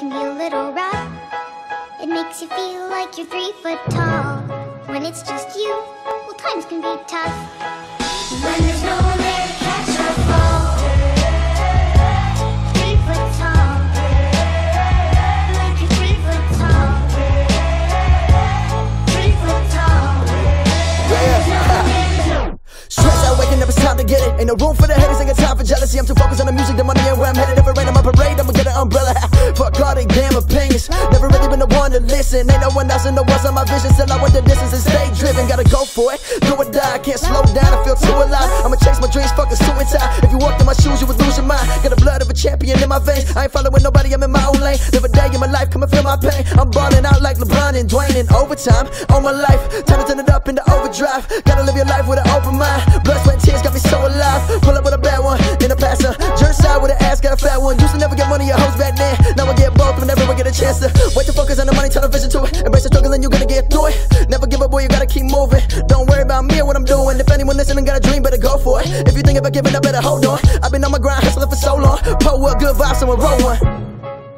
can be a little rough. It makes you feel like you're 3 foot tall. When it's just you, well, times can be tough. When there's no one there to catch or fall, 3 foot tall, like you're 3 foot tall, 3 foot tall. Yeah. Stress out, waking up, it's time to get it. Ain't no room for the haters, ain't got time for jealousy. I'm too focused on the music, the money, and where I'm headed. If it rain, I'm on parade, I'ma get an umbrella. Fuck all they damn opinions. Never really been the one to listen. Ain't no one else in the world's on my vision. Still I went the distance and stay driven. Gotta go for it, do or die. Can't slow down, I feel too alive. I'ma chase my dreams, fuck the suit and tie. If you walked in my shoes, you would lose your mind. Got the blood of a champion in my veins. I ain't following nobody, I'm in my own lane. Live a day in my life, come and feel my pain. I'm balling out like LeBron and Dwayne. In overtime, all my life. Time to turn it up into overdrive. Gotta live your life with an open mind. Blood, sweat, tears got me so alive. Pull up with a bad one, then a passer. Jerk side with an ass, got a fat one. Used to never get money, your hoes back then. Now I get both, but never get a chance to wait to focus on the money, turn the vision to it. Embrace the struggle and you're gonna get through it. Never give up, boy, you gotta keep moving. Don't worry about me or what I'm doing. If anyone listening got a dream, better go for it. If you think about giving up, better hold on. I've been on my grind, hustling for so long. Pull up, good vibes, someone roll one.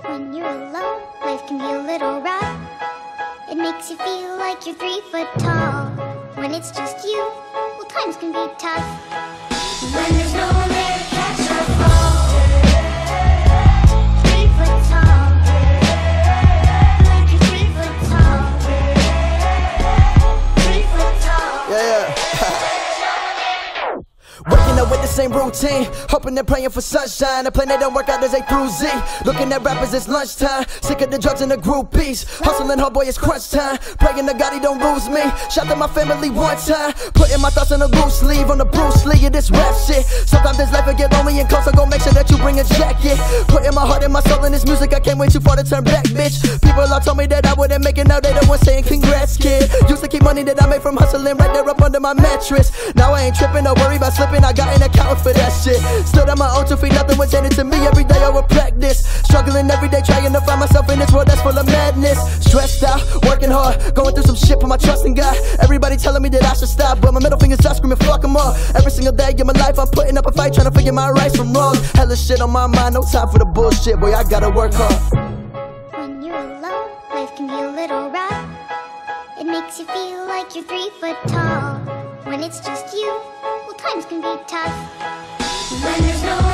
When you're alone, life can be a little rough. It makes you feel like you're 3 foot tall. When it's just you, well, times can be tough. When there's no one there to catch or fall, 3 foot tall. With the same routine, hoping they're praying for sunshine. A plan that don't work out as A through Z. Looking at rappers, it's lunchtime. Sick of the drugs and the groupies. Hustling, hard boy, it's crunch time. Praying to God he don't lose me. Shout to my family one time. Putting my thoughts on a loose sleeve, on the Bruce Lee of this rap shit. Sometimes this life will get lonely and cold, so go make sure that you bring a jacket. Putting my heart and my soul in this music. I can't wait too far to turn back, bitch. People all told me that I wouldn't make it. Now they the ones saying congrats, kid. Used to keep money that I made from hustling right there up under my mattress. Now I ain't tripping, don't worry about slipping. I got an account for that shit. Stood on my own 2 feet, nothing was handed to me. Every day I would practice. Struggling every day, trying to find myself in this world that's full of madness. Stressed out, working hard, going through some shit, put my trust in God. Everybody telling me that I should stop, but my middle finger's out screaming fuck them all. Every single day in my life I'm putting up a fight, trying to figure my rights from wrong. Hella shit on my mind, no time for the bullshit. Boy, I gotta work hard. When you're alone, life can be a little rough. It makes you feel like you're 3 foot tall. When it's just you, well, times can be tough. When there's no